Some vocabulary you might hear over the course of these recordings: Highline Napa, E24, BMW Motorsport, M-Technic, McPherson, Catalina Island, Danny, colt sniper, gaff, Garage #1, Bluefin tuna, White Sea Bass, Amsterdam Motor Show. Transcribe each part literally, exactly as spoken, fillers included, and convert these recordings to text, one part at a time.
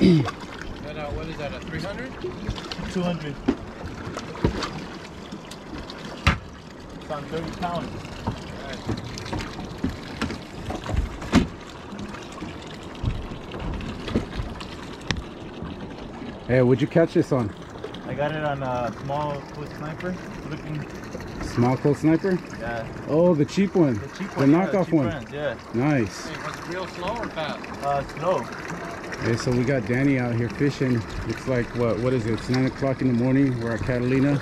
And, uh, what is that, a three hundred? two hundred. It's on thirty pounds. All right. Hey, what'd you catch this on? I got it on a small close sniper. Looking small close sniper? Yeah. Oh, the cheap one. The cheap one. The knockoff one. Friends, yeah. Nice. Hey, was it real slow or fast? Uh, slow. Hey, so we got Danny out here fishing. It's like, what, what is it? It's nine o'clock in the morning. We're at Catalina.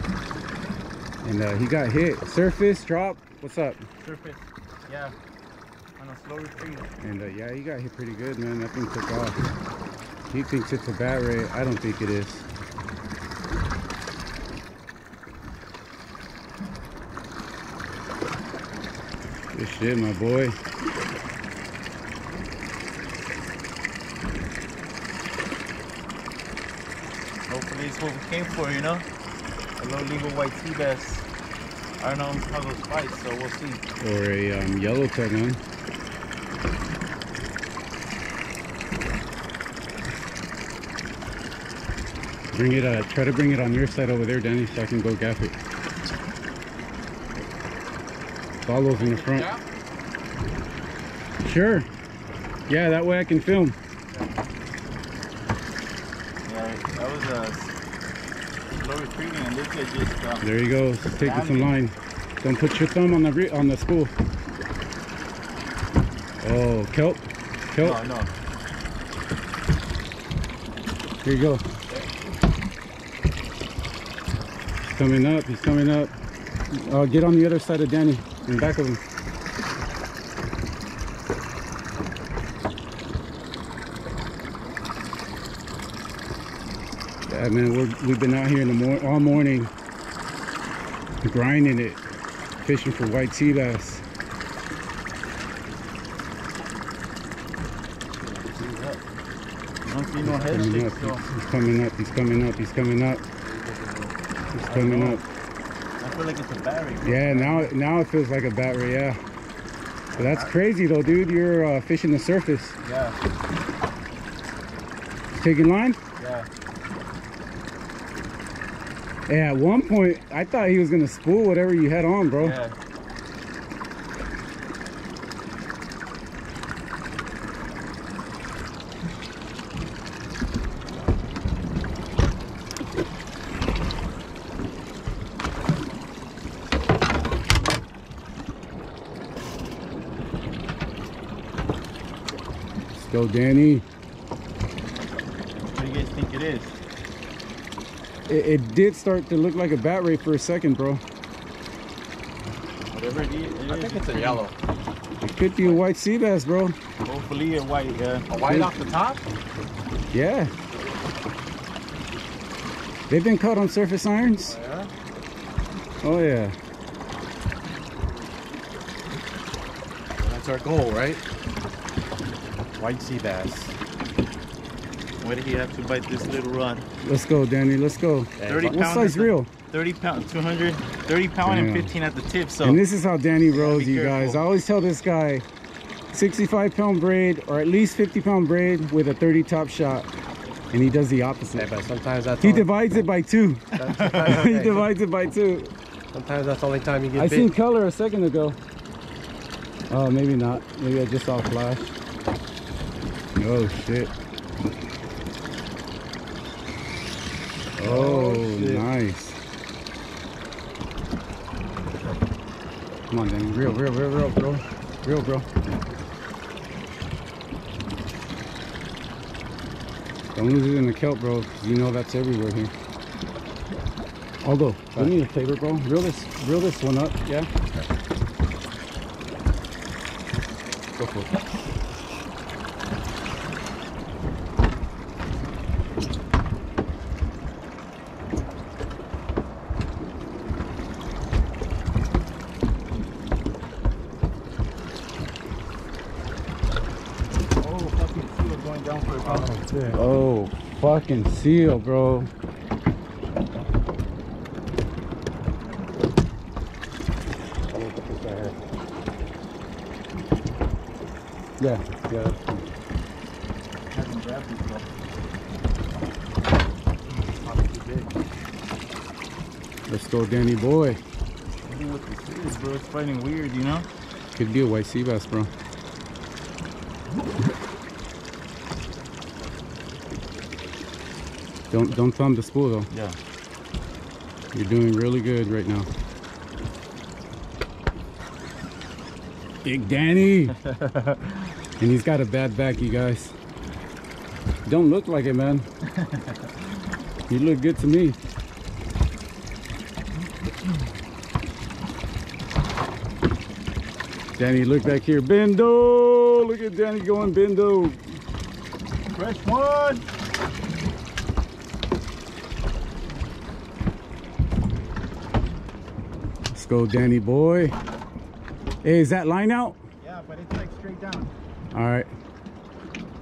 And uh, he got hit. Surface, drop. What's up? Surface, yeah. On a slow retreat. And uh, yeah, he got hit pretty good, man. That thing took off. He thinks it's a bat ray. I don't think it is. Good shit, my boy. Hopefully it's what we came for, you know? A low legal white sea bass. I don't know how those fight, so we'll see. Or a um, yellow tug, man. Bring it, uh, try to bring it on your side over there, Danny, so I can go gaff it. Follows in the front. Sure. Yeah, that way I can film. Yeah, that was a low retrieving and this guy just uh, there you go. Just taking some line. Don't put your thumb on the re on the spool. Oh, kelp. Kelp. No, no. Here you go. He's coming up. He's coming up. Uh, get on the other side of Danny. In back of him. Yeah, man, we're, we've been out here in the mor all morning, grinding it, fishing for white sea bass. Don't see no head shakes, so. He's coming up. He's coming up. He's coming up. He's coming up. I feel like it's a bat ray. Yeah, now now it feels like a bat ray, yeah. But that's crazy though, dude. You're uh, fishing the surface. Yeah. Taking line? Yeah. Yeah, at one point I thought he was gonna spool whatever you had on, bro. Yeah. Go, Danny. What do you guys think it is? It, it did start to look like a bat ray for a second, bro. Whatever it is, it I is, think it's a yellow. It could be a white sea bass, bro. Hopefully a white, yeah. A white off the top? Yeah. They've been caught on surface irons. Oh yeah. Oh yeah. Well, that's our goal, right? White sea bass. Why did he have to bite this little rod? Let's go, Danny. Let's go. thirty what size reel? thirty pound, two hundred, thirty pound and fifteen at the tip. So. And this is how Danny rolls, you guys. I always tell this guy, sixty-five pound braid or at least fifty pound braid with a thirty top shot, and he does the opposite. Yeah, but sometimes that's he divides it by two. He divides it by two. Sometimes that's the only time you get. I big. seen color a second ago. Oh, maybe not. Maybe I just saw a flash. Oh shit. Oh, oh shit. Nice. Come on, Danny. Real, real, real, real, bro. Real, bro. Don't lose it in the kelp, bro. You know that's everywhere here. Although, do me a favor, bro. Reel this, reel this one up, yeah? Okay. Go for it. Oh, fucking seal, bro. Yeah, yeah. Let's go, Danny boy. I don't know what this is, bro. It's fighting weird, you know? Could be a white sea bass, bro. Don't don't thumb the spool though. Yeah. You're doing really good right now. Big Danny! And he's got a bad back, you guys. Don't look like it, man. You look good to me. Danny, look back here. Bendo! Look at Danny going bendo. Fresh one! Let's go, Danny boy. Hey, is that line out? Yeah, but it's like straight down. All right.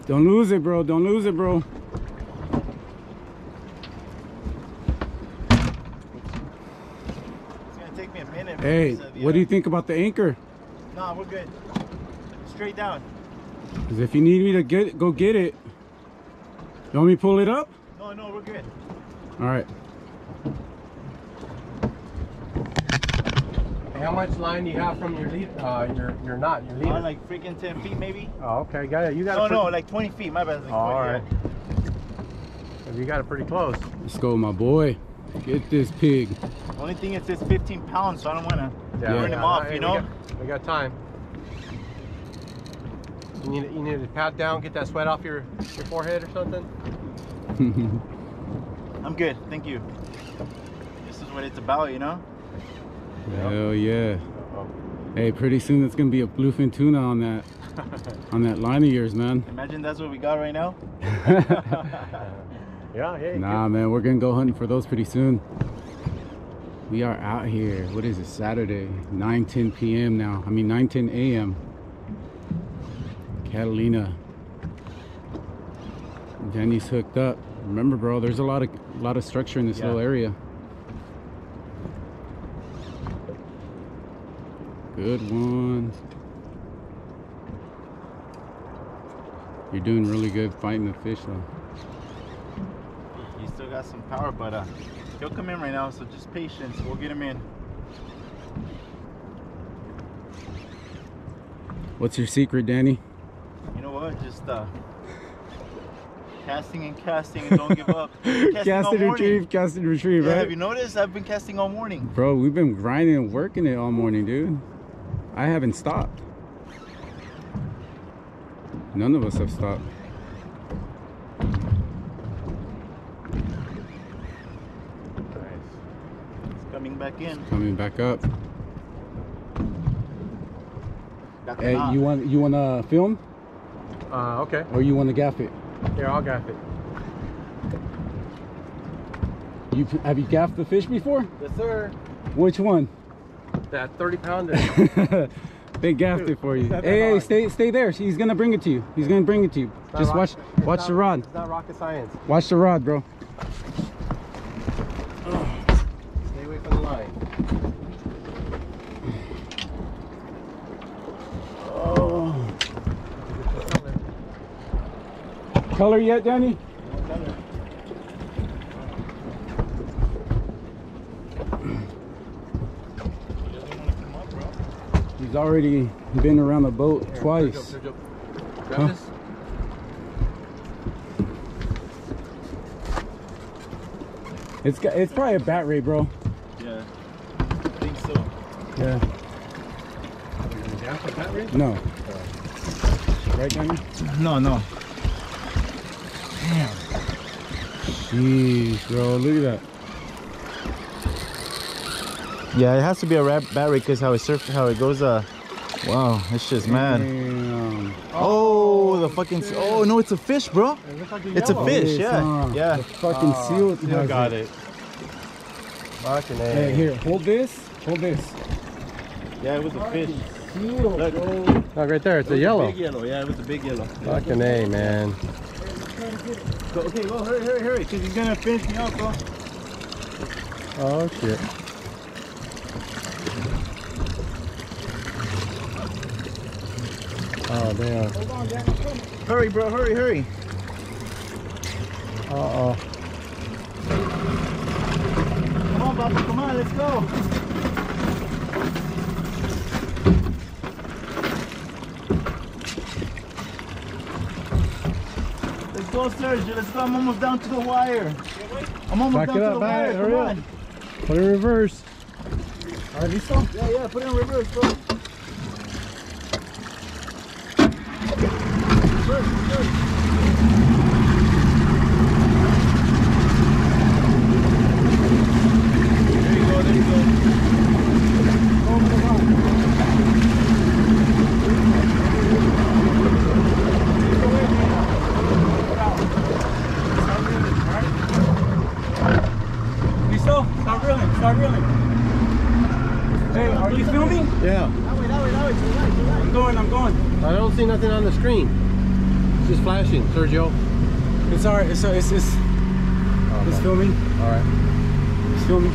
Don't lose it, bro. Don't lose it, bro. It's gonna take me a minute. Hey, what do you think about the anchor? Nah, we're good. Straight down. Because if you need me to get go get it, you want me to pull it up? No, no, we're good. All right. How much line do you have from your lead, uh, your, your knot, your leader? Oh, like freaking ten feet maybe. Oh, okay, got it. You got it. No, no, like twenty feet, my bad. Like oh, all right. Yeah. You got it pretty close. Let's go, my boy. Get this pig. The only thing it says fifteen pounds, so I don't want to yeah, burn yeah, him yeah, off, right, you know? We got, we got time. You need, you need to pat down, get that sweat off your, your forehead or something? I'm good, thank you. This is what it's about, you know? Hell yeah. Uh-oh. Hey, pretty soon it's gonna be a bluefin tuna on that on that line of yours, man. Imagine that's what we got right now. Yeah, yeah. Nah, man, we're gonna go hunting for those pretty soon. We are out here. What is it, Saturday? nine ten P M now. I mean nine ten A M Catalina. Danny's hooked up. Remember, bro, there's a lot of a lot of structure in this yeah. little area. Good one. You're doing really good fighting the fish though. He's still got some power, but uh, he'll come in right now, so just patience. We'll get him in. What's your secret, Danny? You know what? Just uh, casting and casting and don't give up. Cast and retrieve, cast and retrieve, right? Have you noticed? I've been casting all morning. Bro, we've been grinding and working it all morning, dude. I haven't stopped. None of us have stopped. Nice. It's coming back in. It's coming back up. That's hey, you want you want to film? Uh, okay. Or you want to gaff it? Here, I'll gaff it. You have you gaffed the fish before? Yes, sir. Which one? That thirty pounder. They gaffed it for you. Hey, hey, stay stay there. He's gonna bring it to you. He's gonna bring it to you. It's Just watch rock, watch not, the rod. It's not rocket science. Watch the rod, bro. Oh. Stay away from the line. Oh. Color. color yet, Danny? No color. He's already been around the boat Here, twice. Pick up, pick up. Grab huh? this. It's got, it's probably a bat ray, bro. Yeah, I think so. Yeah. Are we gonna gaff a bat ray? No. Uh, right, Danny? No, no. Damn. Jeez, bro, look at that. Yeah, it has to be a rat bat rig because how it surf, how it goes. Uh, wow, it's just mad. Oh, oh, the fucking. Shit. Oh no, it's a fish, bro. It looks like a it's yellow. a fish, it is, yeah, huh? yeah. The fucking uh, seal. Still got it. Fucking A. Hey, here, hold this, hold this. Yeah, it was a fish. Seal, look, look right there, it's it a yellow. A big yellow, yeah, it was a big yellow. Fucking A, man. Go, okay, go, hurry, hurry, hurry, because he's gonna finish me up, bro. Oh shit. Oh damn. Hold on, damn. Hurry bro, hurry, hurry. Uh oh. Come on on, Bobby. Come on, let's go. Let's go, Sergio. Let's go. I'm almost down to the wire. I'm almost Back down to the wire. Right, Come on. Put it in reverse. Are you still? Yeah, yeah. Put it in reverse, bro. Reverse, reverse. Start reeling. Hey, are you filming? Yeah. That way, that way, that way. To the right, to the right. I'm going, I'm going. I don't see nothing on the screen. It's just flashing, Sergio. It's alright, it's it's it's, oh, it's filming. Alright. It's filming.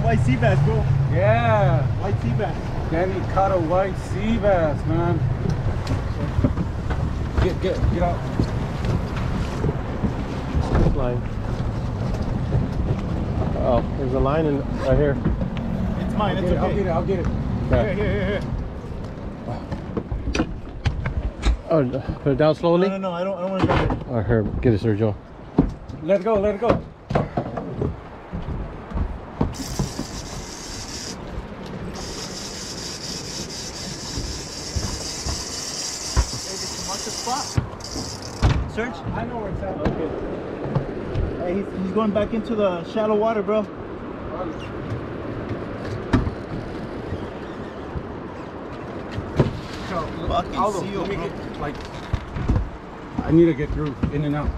White sea bass, bro. Yeah. White sea bass. Danny caught a white sea bass, man. Get, get, get out. This line. Uh oh, there's a line in right here. It's mine. It's okay. I'll get it. I'll get it. Yeah. Here, here, here. Oh, put it down slowly. No, no, no. I don't. I don't want to grab it. Oh, here, get it, Sergio. Let it go. Let it go. Search? I know where it's at. Okay. Hey, he's, he's going back into the shallow water, bro. Fucking seal, bro. Get, like, I need to get through, in and out.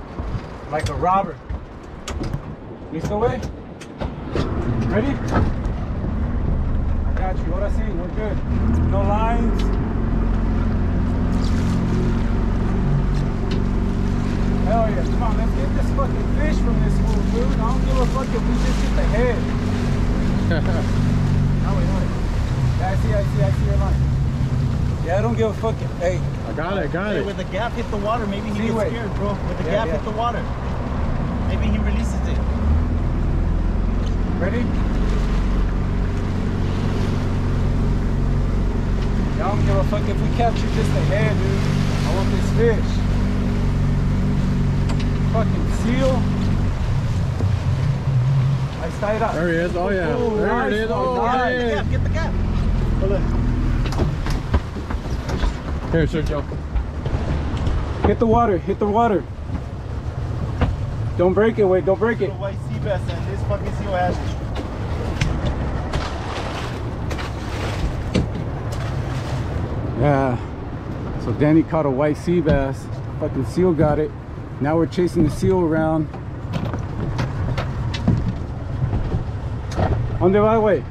Like a robber. Listo, güey? Ready? I got you. Ahora sí, we're good. No lines. Hell yeah, come on, let's get this fucking fish from this fool, dude. I don't give a fuck if we just hit the head. No, wait, wait. I see, I see, I see your line. Yeah, I don't give a fuck. Hey. I got it, I got hey, it. With the gap hit the water, maybe he gets scared, bro. With the yeah, gap yeah. hit the water. Maybe he releases it. Ready? I don't give a fuck if we capture just the head, dude. I want this fish. Fucking seal. I tied up. There he is. Oh yeah. Oh, there nice. it is. Oh, nice. Get the gap. Get the gap. Hold on. Here, Sergio. Hit the water. Hit the water. Don't break it. Wait. Don't break it. The white sea bass and this fucking seal has it. Yeah. So Danny caught a white sea bass. Fucking seal got it. Now we're chasing the seal around. On the right way.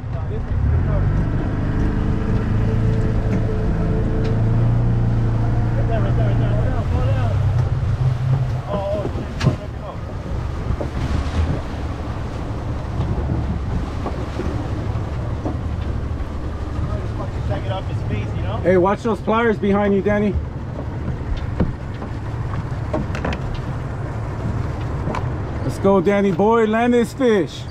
Hey, watch those pliers behind you, Danny. Let's go, Danny boy, land this fish.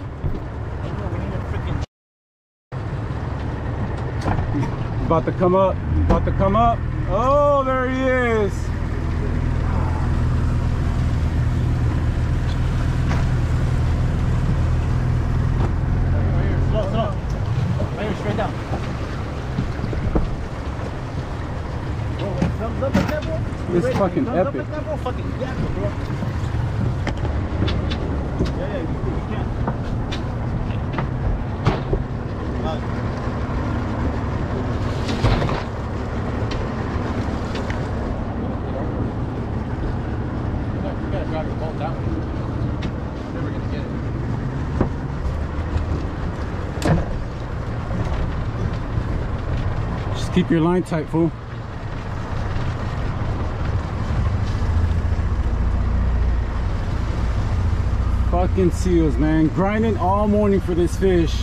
He's about to come up. He's about to come up. Oh, there he is. it down. Bro, it comes up a tempo. It's wait, fucking it epic. Up a tempo, fucking yeah, bro. Yeah, yeah, you, you can. Uh, Keep your line tight, fool. Fucking seals, man. Grinding all morning for this fish.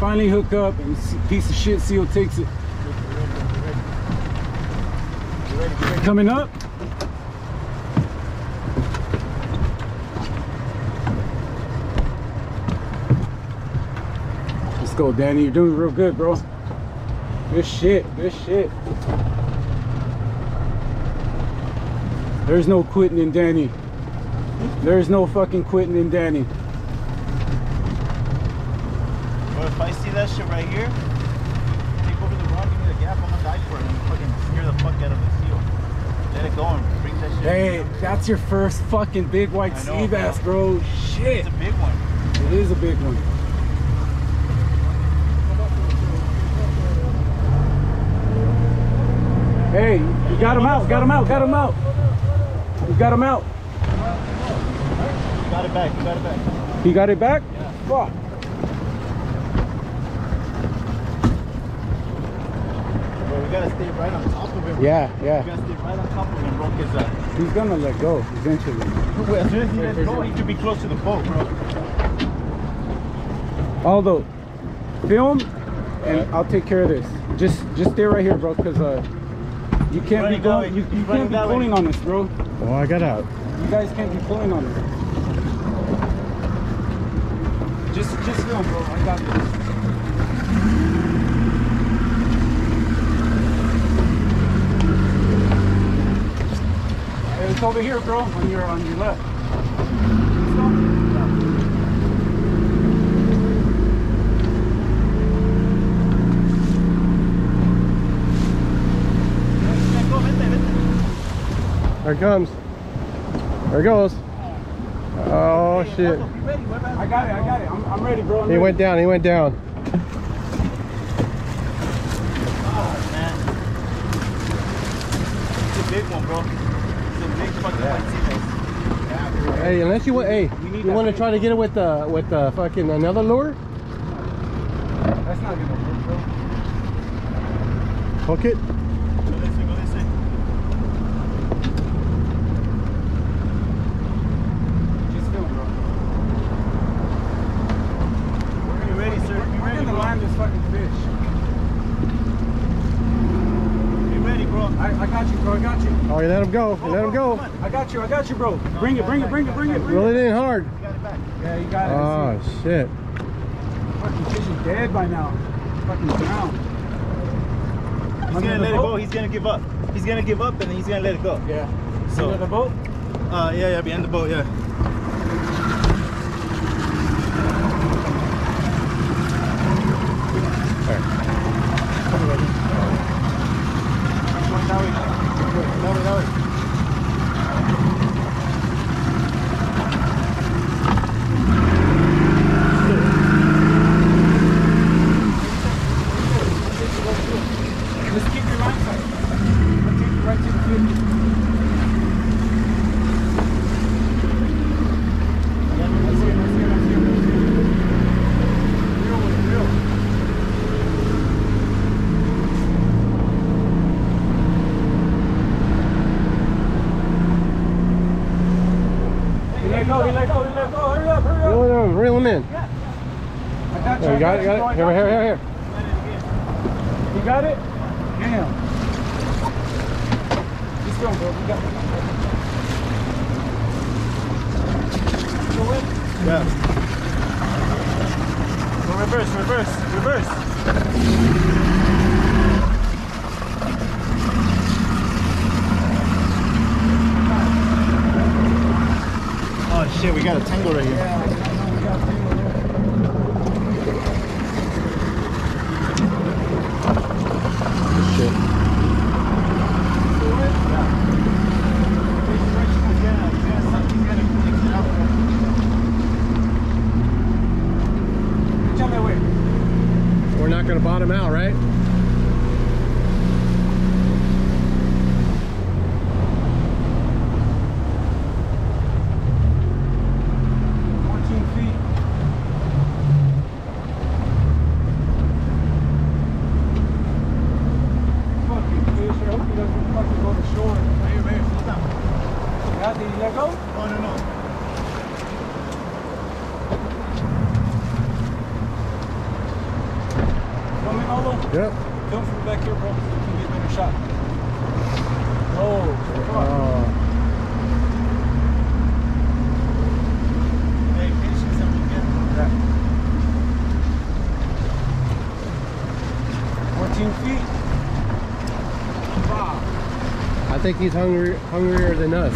Finally hook up and piece of shit seal takes it. Coming up. Let's go, Danny. You're doing real good, bro. Good shit, good shit. There's no quitting in Danny. There's no fucking quitting in Danny. Well, if I see that shit right here, take over the rock, give me the gap, I'm gonna die for it and fucking scare the fuck out of the seal. Let it go and bring that shit. Hey, that's your first fucking big white know, sea bass, bro. bro. Shit. It's a big one. It is a big one. Hey, we got him out, got him out, got him out. We got him out. He got it back, he got it back. He got it back? Yeah. Fuck. Well, we gotta stay right on top of him. Yeah, yeah. We gotta stay right on top of him and rock his ass. He's gonna let go, eventually. Well, as soon as he lets go, he could be close to the boat, bro. Aldo, film, and right. I'll take care of this. Just, just stay right here, bro, because... Uh, You can't be going. You, you can't be pulling way. on this, bro. Oh, I got out. You guys can't be pulling on this. Just, just film, bro. I got this. It's over here, bro. On your, on your left. There it comes. There it goes. Oh shit. I got it, I got it. I'm, I'm ready, bro. I'm he ready. went down, he went down. Oh man. It's a big one, bro. It's a big fucking yeah. one. Hey, unless you want hey, you want to try to get it with uh with uh fucking another lure? That's not gonna work, bro. Hook it. Alright, let him go. Oh, let bro, him go. I got you, I got you, bro. No, bring, it, bring, it, bring it, bring it, bring it, bring it. Roll it in hard. You got it back. Yeah, you got it. Oh shit. Fucking fish is dead by now. Fucking drowned. He's I'm gonna let boat. it go, he's gonna give up. He's gonna give up and then he's gonna let it go. Yeah. So under the boat? Uh yeah, yeah, behind the boat, yeah. Here, here, here, here. You got it? Damn. Just go, bro. We got it. Go in? Yeah. Go reverse, reverse, reverse. Oh, shit. We got a tangle right here. Yeah, we got a tangle. I think he's hungry, hungrier than us.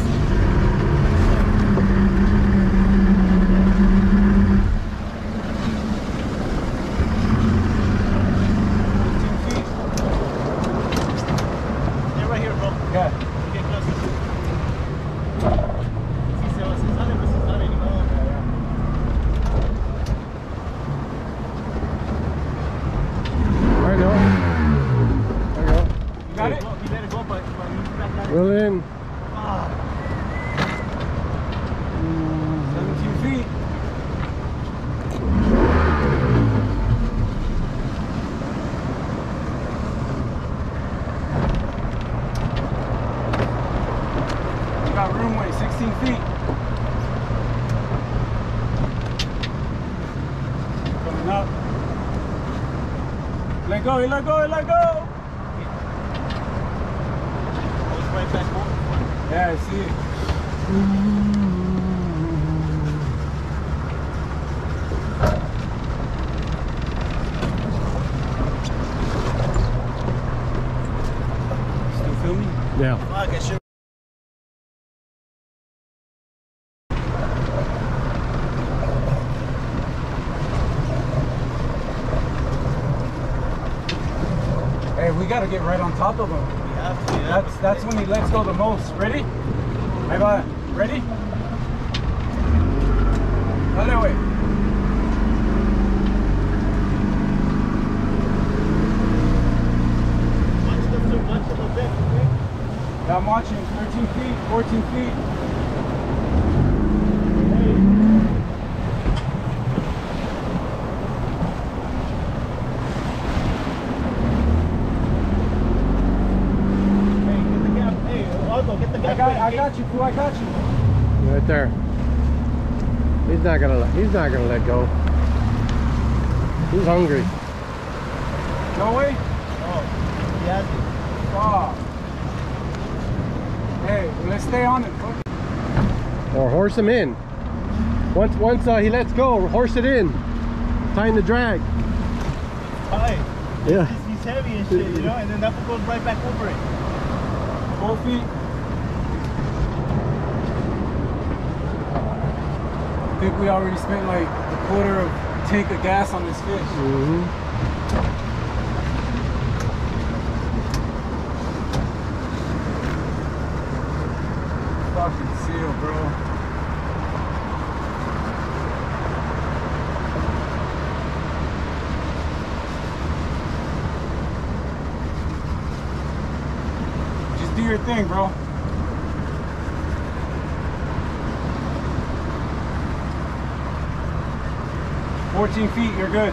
They're right here, bro. Yeah. Get closer. There you go. There you go. You got it? You better go, but Reel in. Ah. Mm. seventeen feet. You got room weight, sixteen feet. Coming up. Let go, let go, let go. Yeah, I see it. Still filming? Yeah. Fuck, I should. Hey, we gotta get right on top of him. That's that's when he lets go the most. Ready? Hey, bye. Ready? Other way. Watch the flip, watch the flip, okay? Yeah, I'm watching. thirteen feet, fourteen feet. I got you, fool, I got you. Right there. He's not gonna he's not gonna let go. He's hungry. No way? Oh, he has it. Oh. Hey, well, let's stay on it, bro. Or horse him in. Once once uh, he lets go, horse it in. Tying the drag. Hi. Yeah. He's, he's heavy and shit, you know, and then that goes right back over it. Four feet. I think we already spent like a quarter of a tank of gas on this fish. Mm-hmm. Fucking seal, bro. Just do your thing, bro. fourteen feet, you're good. No,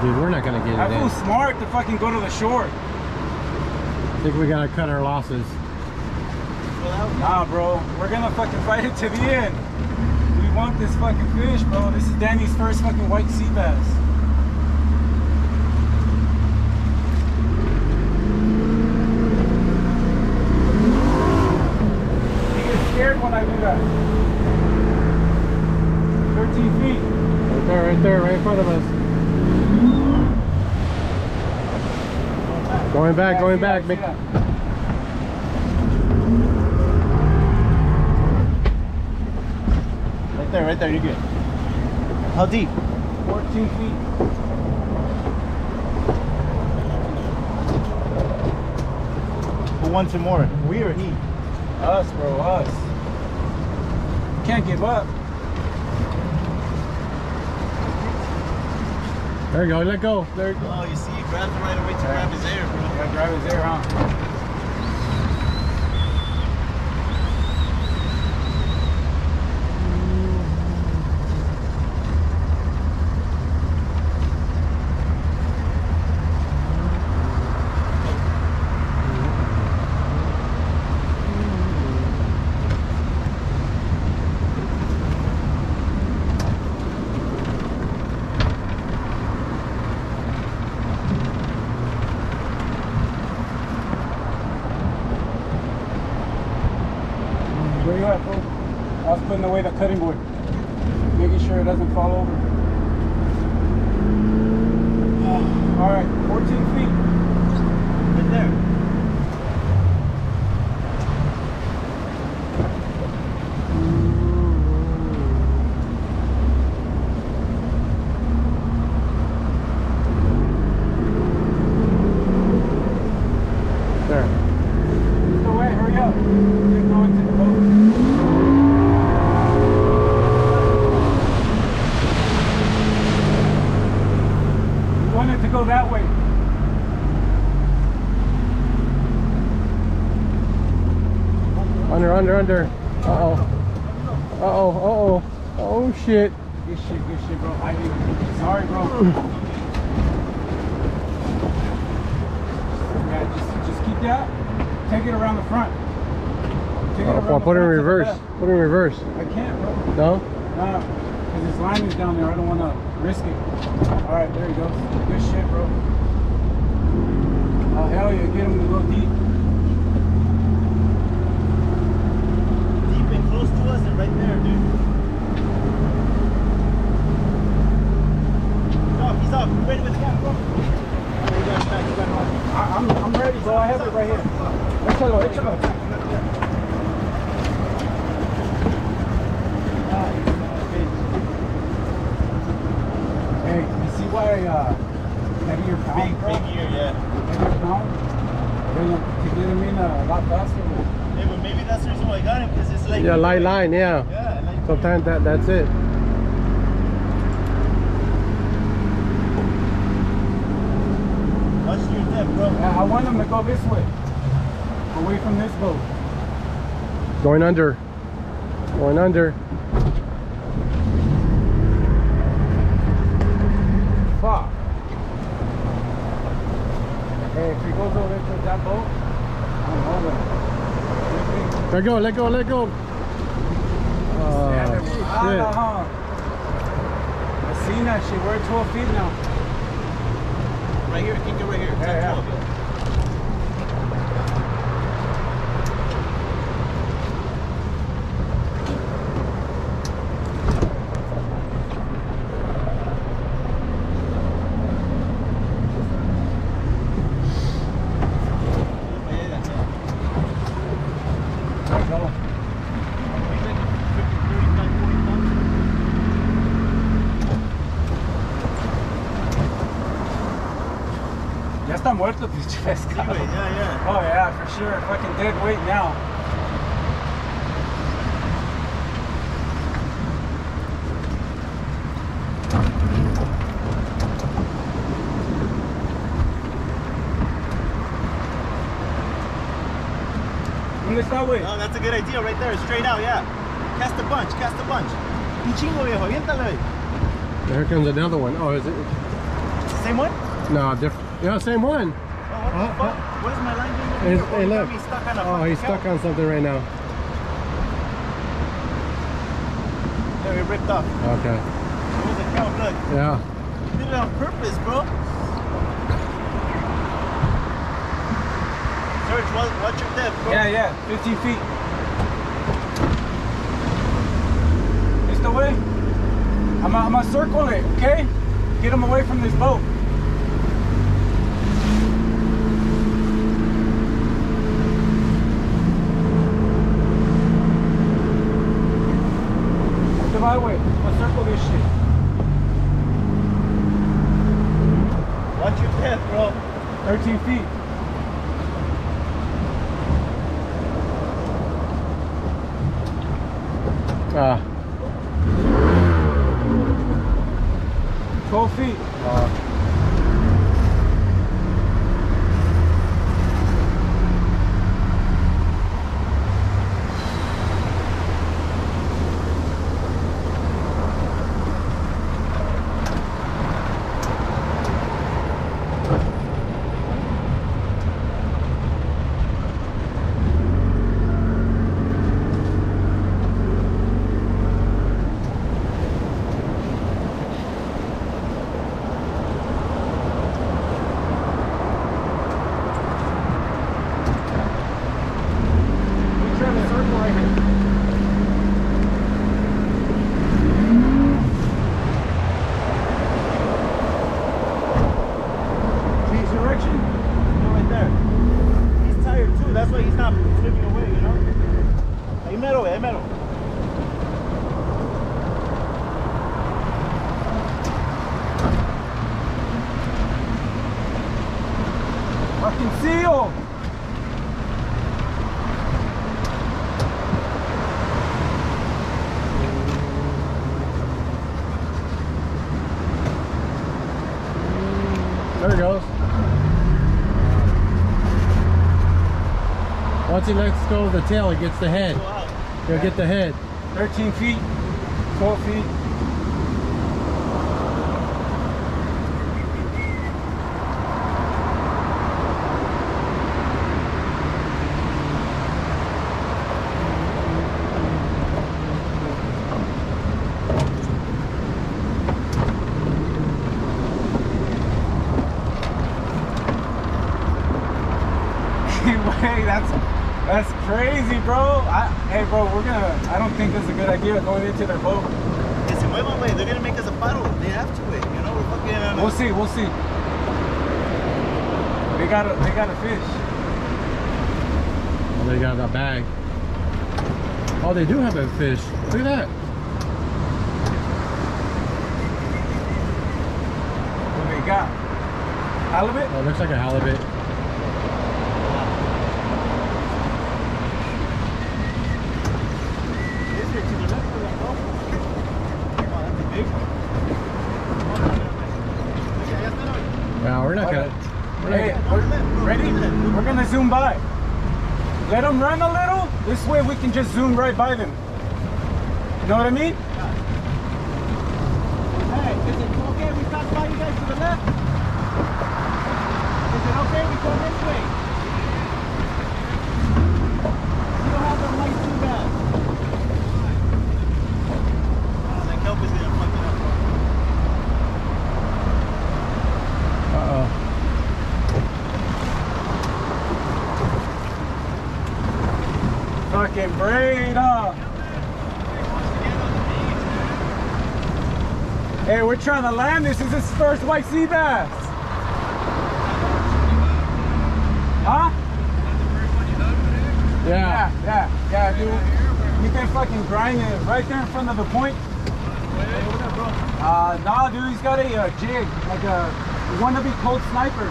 dude, we're not gonna get it. I feel in. Smart to fucking go to the shore. I think we gotta cut our losses. Nah, bro, we're gonna fucking fight it to the end. We want this fucking fish, bro. This is Danny's first fucking white sea bass. I do that. thirteen feet. Right there, right there, right in front of us. Going back, yeah, going back. That, Make... Right there, right there, you're good. How deep? fourteen feet. want some more. We or he? Us, bro, us. Can't give up. There you go, let go. There you go. Oh, you see, he grabbed him right away to yeah. grab his air, bro. Yeah, grab his air, huh? Where you at, fool? I was putting away the cutting board, making sure it doesn't fall over. Uh, all right, fourteen feet. Right there. Under, under, under. Uh-oh. Uh-oh, uh-oh. Oh, shit. Good shit, good shit, bro. I mean, sorry, bro. Yeah, just, just keep that. Take it around the front. Take it uh, around well, the put front it in reverse. Put it in reverse. I can't, bro. No? No, because this line is down there. I don't want to risk it. All right, there he goes. Good shit, bro. Oh, hell yeah. Get him to go deep. Right there, dude. He's off, he's off. Wait with the cat, bro. I'm, I'm ready, bro. I have it right here. Let's go, let's go. Hey, you see why I, uh, maybe your pound, bro? Big ear, yeah. Maybe your pound? To get him in a lot faster. Yeah, but maybe that's the reason why I got him, because it's like... Yeah, light line, yeah. Yeah, light sometimes that, that's it. Watch your depth, bro. Yeah, I want him to go this way. Away from this boat. Going under. Going under. Fuck. Hey, if he goes over to that boat, I'm holding. Let go, let go, let go. Oh, yeah, shit. Hot, huh? I seen that shit. We're at twelve feet now. Right here, keep it right here. It's yeah, at twelve. Ya está muerto, pinche pescado. Yeah, yeah. Oh, yeah, for sure. Fucking dead weight now. ¿Dónde está, güey? Oh, that's a good idea right there. Straight out, yeah. Cast a bunch, cast a bunch. Un chingo, viejo. Aviéntale. There comes another one. Oh, is it? It's the same one? No, different. Yeah, same one. Oh, what the fuck? What is my line doing? It's, hey, look. He's stuck on a oh, he's stuck on something right now. Yeah, we ripped off. Okay. It was a cow, look. Yeah. You did it on purpose, bro. Serge, watch your depth, bro. Yeah, yeah. fifteen feet. It's the way. I'm going to circle it, okay? Get him away from this boat. Highway. I'll circle this shit. Watch your path, bro. thirteen feet. Uh, twelve feet. Uh, there it goes. Once he lets go of the tail, he gets the head. He'll get the head. thirteen feet, twelve feet. Hey, that's that's crazy, bro. I, hey, bro, we're gonna. I don't think this is a good idea going into their boat. It's a whale way. They're gonna make us a puddle. They have to wait. You know, we're fucking. Uh, we'll see. We'll see. They got a. They got a fish. Oh, they got a bag. Oh, they do have a fish. Look at that. What do they got? Halibut. Oh, it looks like a halibut. No, we're not gonna. Hey, we're ready? We're gonna zoom by. Let them run a little. This way we can just zoom right by them. You know what I mean? Hey, is it okay if we pass by you guys to the left? Is it okay if we go this way? You don't have the lights too bad. Oh, that kelp is gonna fuck it up. Fucking braid off. Hey, we're trying to land this. This is his first white sea bass. Huh? Yeah, yeah, yeah, dude. You can fucking grind it right there in front of the point. Uh, nah, dude, he's got a, a jig, like a wannabe cold sniper.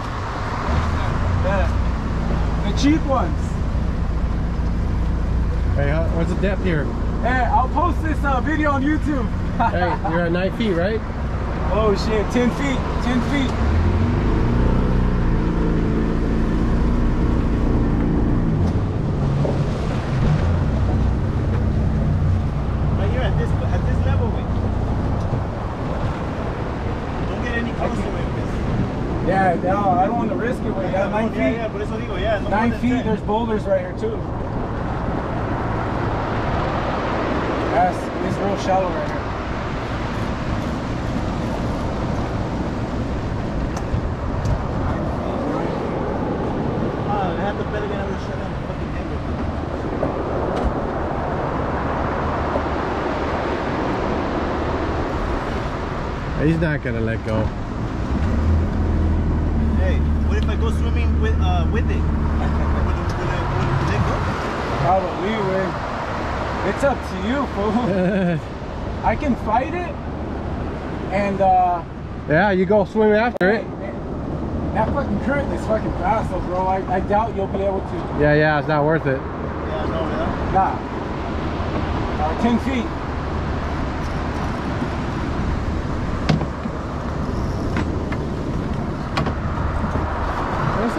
Yeah, the cheap ones. Hey, what's the depth here? Hey, I'll post this uh, video on YouTube. Hey, you're at nine feet, right? Oh shit, ten feet, ten feet. Right here at this at this level, wait. Don't get any closer, wait. Yeah, no, I don't want to risk it, wait. Yeah, nine feet. Yeah, yeah, por eso digo, yeah, no nine feet. There's boulders right here too. It's real shallow right here. Oh, I have to bet again. I'm gonna shut down the fucking angle. He's not gonna let go. Hey, what if I go swimming with uh with it? Would it, would it go? Probably would. It's up to you, fool. I can fight it, and uh... yeah, you go swim after it. That fucking current is fucking fast, though, bro. I, I doubt you'll be able to. Yeah, yeah, it's not worth it. Yeah, no, man. Nah. Uh, ten feet.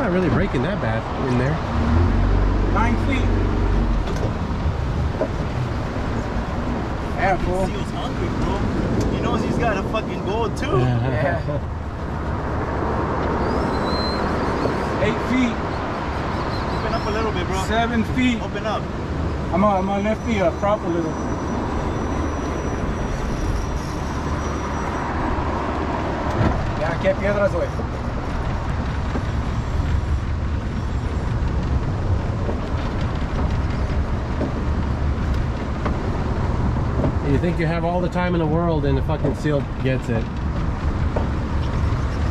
not really breaking that bad in there. Nine feet. Yeah, bro. Seal's hungry, bro. He knows he's got a fucking goal too. Yeah. Yeah. Eight feet. Open up a little bit, bro. Seven feet. Open up. I'm on my left feet up, prop a little. Yeah, qué piedras, güey. You think you have all the time in the world and the fucking seal gets it.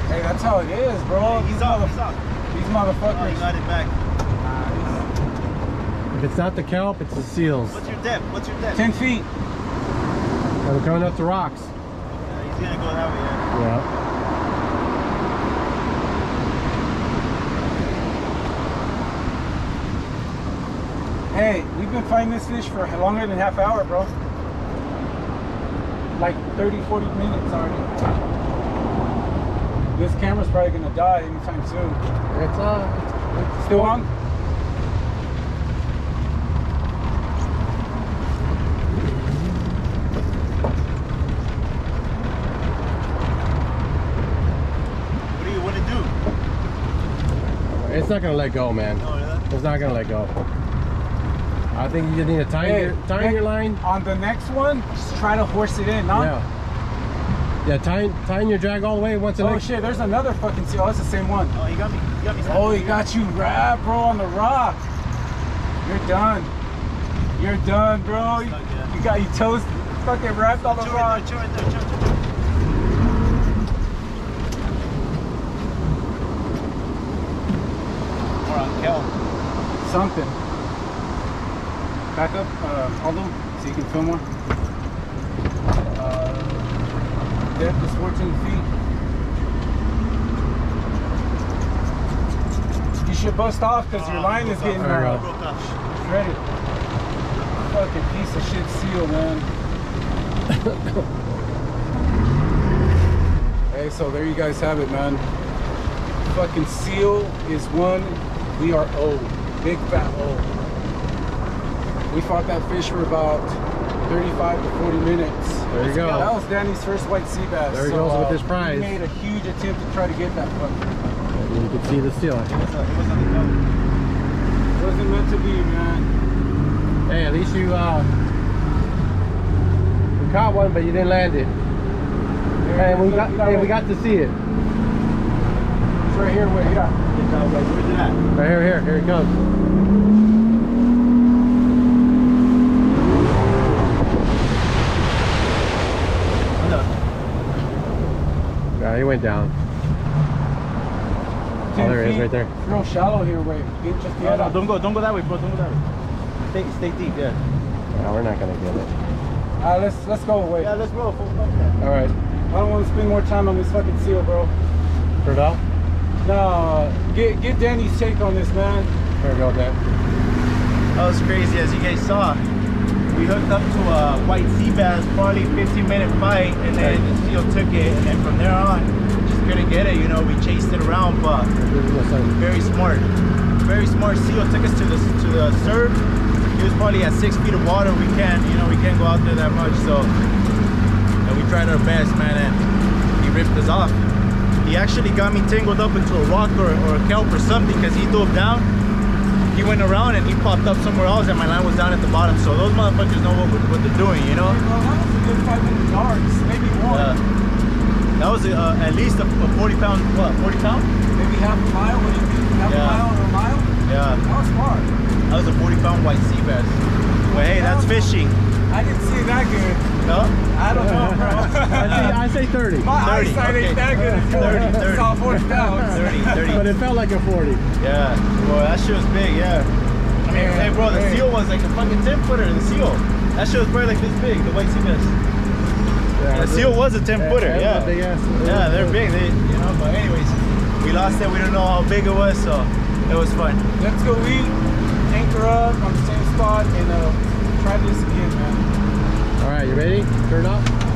Hey, that's how it is, bro. He's up, he's up. These motherfuckers. Oh, he got it back. Nice. If it's not the kelp, it's the seals. What's your depth? What's your depth? Ten feet. And we're coming up the rocks. Yeah, he's gonna go that way, yeah. Yeah. Hey, we've been fighting this fish for longer than half hour, bro. Like thirty, forty minutes already. This camera's probably gonna die anytime soon. It's uh, it's, it's still on. What do you want to do? It's not gonna let go, man. Oh, yeah? It's not gonna let go. I think you just need to tie hey, your, tie next, your line. On the next one, just try to horse it in, huh? Yeah. Yeah, tying tying your drag all the way once. Oh shit, there's another fucking seal. Oh, that's the same one. Oh, he got me. He got me. Oh, he got you wrapped, bro, on the rock. You're done. You're done, bro. You, you got your toes fucking wrapped on the rock. Chew it, chew it, chew it, chew it. More on kelp. Something. Back up, uh, hold them, so you can film more. Uh, depth is fourteen feet. You should bust off because uh, your line is getting narrowed. Shredded. Fucking piece of shit seal, man. Hey, so there you guys have it, man. Fucking seal is one. We are old. Big fat old. We fought that fish for about thirty-five to forty minutes. There you go. That was Danny's first white sea bass. There he goes with his prize. He made a huge attempt to try to get that fucker. You can see the seal. It wasn't meant to be, man. Hey, at least you, uh, you caught one, but you didn't land it. Yeah, and we got, hey, we got to see it. It's right here. Where, yeah. Where's it at? Right here, here. Here it comes. Yeah, he went down. Oh, there it is, right there. It's real shallow here, wait. Just no, no, don't go, don't go that way, bro. Don't go that way. Stay, stay deep, yeah. Yeah, we're not gonna get it. Uh, let's let's go away. Yeah, let's roll. Full fuck. All right. I don't want to spend more time on this fucking seal, bro. Perdell? No, get get Danny's take on this, man. There we go, Dan. That was crazy, as you guys saw. We hooked up to a white sea bass, probably fifteen minute fight, and then the seal took it, and then from there on, just couldn't get it, you know, we chased it around, but very smart. Very smart seal took us to the, to the surf. It was probably at six feet of water, we can't, you know, we can't go out there that much, so, and we tried our best, man, and he ripped us off. He actually got me tangled up into a rock or, or a kelp or something, because he dove down. He went around and he popped up somewhere else, and my line was down at the bottom. So those motherfuckers know what, what they're doing, you know. Well, that was a good five minute yards, maybe more. Uh, that was a, uh, at least a, a forty pound, what, forty pound? Maybe half a mile, what do you think? Half yeah. a mile or a mile? Yeah. That was far. That was a forty pound white sea bass. But hey, that's fishing. I didn't see that good. No? I don't know, bro. I, say, I say thirty. My thirty, eyesight okay. ain't that good as yours. thirty, thirty. It's all forty pounds. thirty, thirty. But it felt like a forty. Yeah. Well, that shit was big, yeah. I mean, hey, bro, the hey. seal was like a fucking ten footer. The seal. That shit was probably like this big, the white sea bass. Yeah, the seal was a ten footer, yeah. Yeah, big ass. yeah they're big, they, you know, but anyways, we lost it. We don't know how big it was, so it was fun. Let's go eat, anchor up on the same spot, and uh, try this again, man. All right, you ready? Turn up.